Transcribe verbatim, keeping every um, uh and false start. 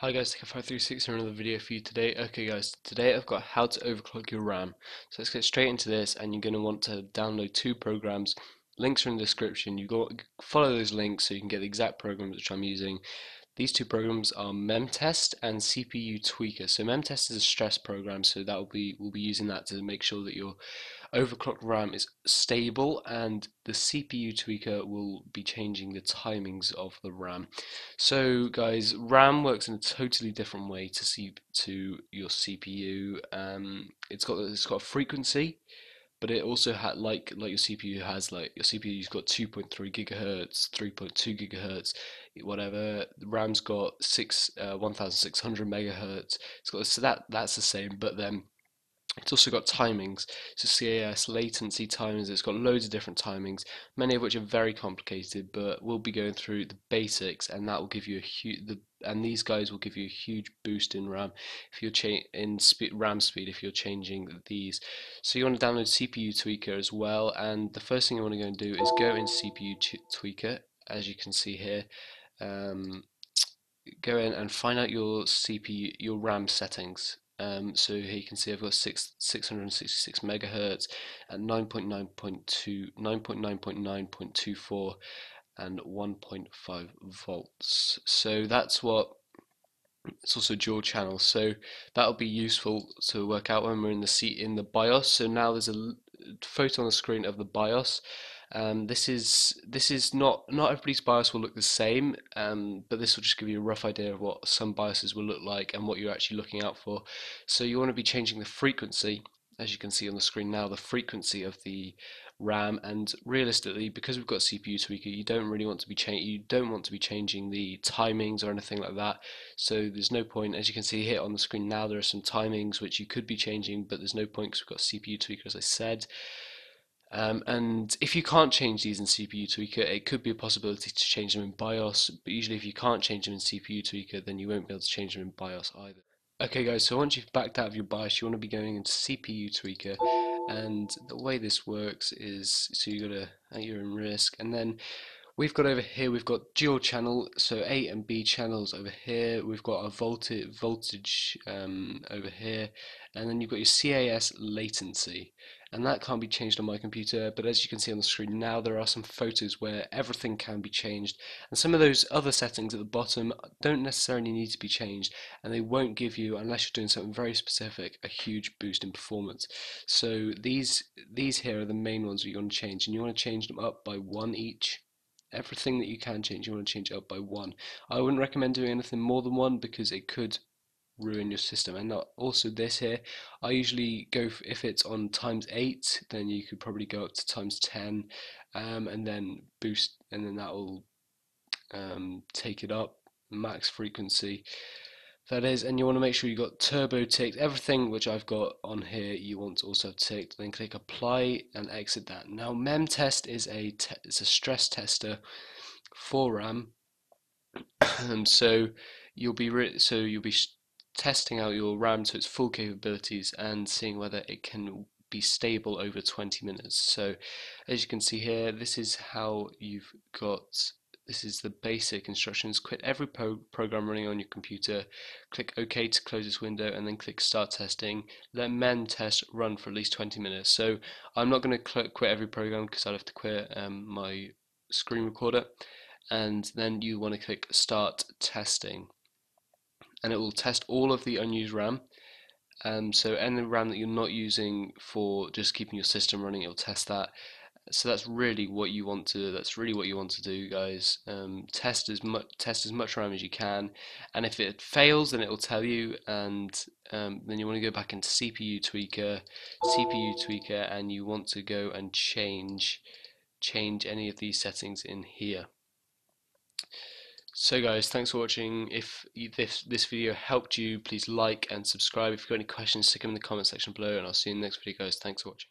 Hi guys, Techo thirty-six, another video for you today. Okay guys, today I've got how to overclock your RAM. So let's get straight into this, and you're going to want to download two programs. Links are in the description. You go follow those links so you can get the exact programs which I'm using. These two programs are MemTest and C P U Tweaker. So MemTest is a stress program, so that will be we'll be using that to make sure that your overclocked RAM is stable, and the C P U Tweaker will be changing the timings of the RAM. So guys, RAM works in a totally different way to see to your C P U. Um, it's got it's got a frequency, but it also had like like your C P U has like your C P U's got two point three gigahertz, three point two gigahertz, whatever. The RAM's got six uh, one thousand six hundred megahertz. It's got so that that's the same, but then it's also got timings, so C A S latency timings. It's got loads of different timings, many of which are very complicated, but we'll be going through the basics, and that will give you a huge the and these guys will give you a huge boost in RAM if you're cha in spe RAM speed if you're changing these. So you want to download C P U Tweaker as well, and the first thing you want to go and do is go into C P U Tweaker, as you can see here. Um, go in and find out your C P U your RAM settings. Um, so here you can see I've got six six hundred and sixty-six megahertz at nine point nine point two nine point nine point nine point two four and one point five volts. So that's what it's also dual channel. So that'll be useful to work out when we're in the seat in the BIOS. So now there's a photo on the screen of the BIOS. Um, this is this is not not everybody's BIOS will look the same, um, but this will just give you a rough idea of what some BIOSes will look like and what you're actually looking out for. So you want to be changing the frequency, as you can see on the screen now, the frequency of the RAM. And realistically, because we've got C P U Tweaker, you don't really want to be changing you don't want to be changing the timings or anything like that. So there's no point. As you can see here on the screen now, there are some timings which you could be changing, but there's no point because we've got C P U Tweaker, as I said. Um, and if you can't change these in C P U Tweaker, it could be a possibility to change them in BIOS, but usually if you can't change them in C P U Tweaker, then you won't be able to change them in BIOS either. Okay guys, so once you've backed out of your BIOS, you want to be going into C P U Tweaker, and the way this works is, so you've got to, you're in RISC, and then we've got over here, we've got dual channel, so A and B channels over here, we've got a voltage, voltage um, over here, and then you've got your C A S latency, and that can't be changed on my computer, but as you can see on the screen now, there are some photos where everything can be changed, and some of those other settings at the bottom don't necessarily need to be changed, and they won't give you, unless you're doing something very specific, a huge boost in performance. So these, these here are the main ones that you want to change, and you want to change them up by one each. Everything that you can change, you want to change it up by one. I wouldn't recommend doing anything more than one because it could ruin your system. And also this here, I usually go for, if it's on times eight, then you could probably go up to times ten, um, and then boost, and then that will um, take it up, max frequency. That is, and you want to make sure you got turbo ticked. Everything which I've got on here, you want to also have ticked. Then click apply and exit that. Now, MemTest is a te it's a stress tester for RAM, so you'll be re so you'll be testing out your RAM to its full capabilities and seeing whether it can be stable over twenty minutes. So, as you can see here, this is how you've got. This is the basic instructions. Quit every pro program running on your computer, click OK to close this window, and then click Start Testing. Let MemTest run for at least twenty minutes. So I'm not going to quit every program because I'll have to quit um, my screen recorder. And then you want to click Start Testing. And it will test all of the unused RAM. Um, so any RAM that you're not using for just keeping your system running, it will test that. So that's really what you want to. That's really what you want to do, guys. Um, test as much test as much RAM as you can, and if it fails, then it will tell you. And um, then you want to go back into CPU Tweaker, CPU Tweaker, and you want to go and change change any of these settings in here. So guys, thanks for watching. If this this video helped you, please like and subscribe. If you've got any questions, stick them in the comment section below, and I'll see you in the next video, guys. Thanks for watching.